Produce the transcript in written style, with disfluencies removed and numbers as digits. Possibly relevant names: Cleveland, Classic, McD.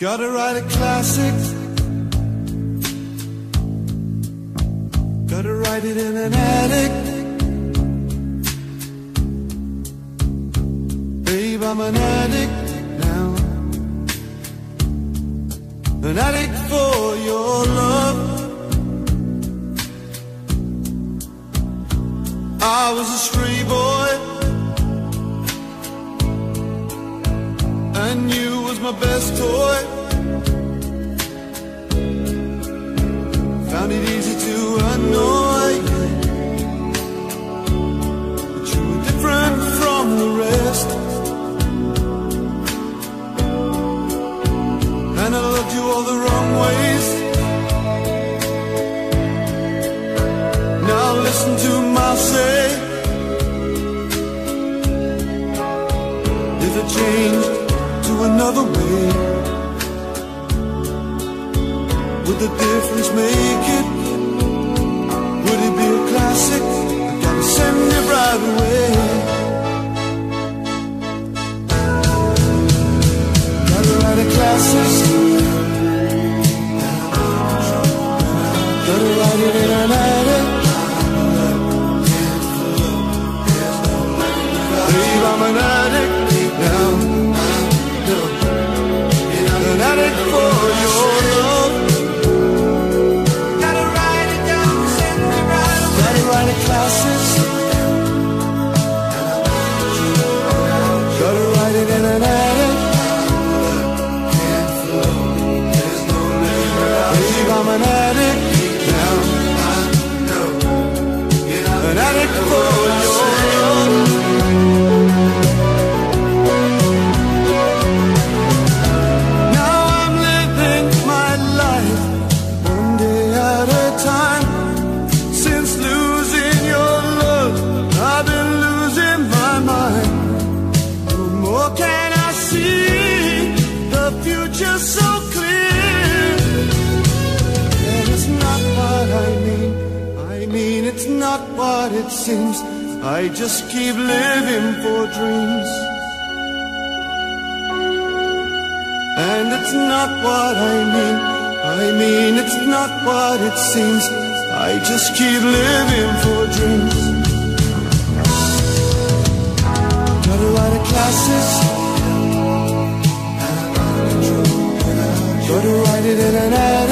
Gotta write a classic. Gotta write it in an attic. Babe, I'm an addict now. An addict for your love. I was a stray boy, and you my best toy. Found it easy to annoy, but you were different from the rest, and I loved you all the wrong ways. Now listen to my say, if I changed another way, would the difference make it? Would it be a classic? I gotta send it right away. Gotta write a classic. Gotta write it in an attic. Babe, I'm an addict now. It's not what it seems. I just keep living for dreams, and it's not what I mean. I mean it's not what it seems. I just keep living for dreams. Gotta write a classic. Gotta write it in an ad.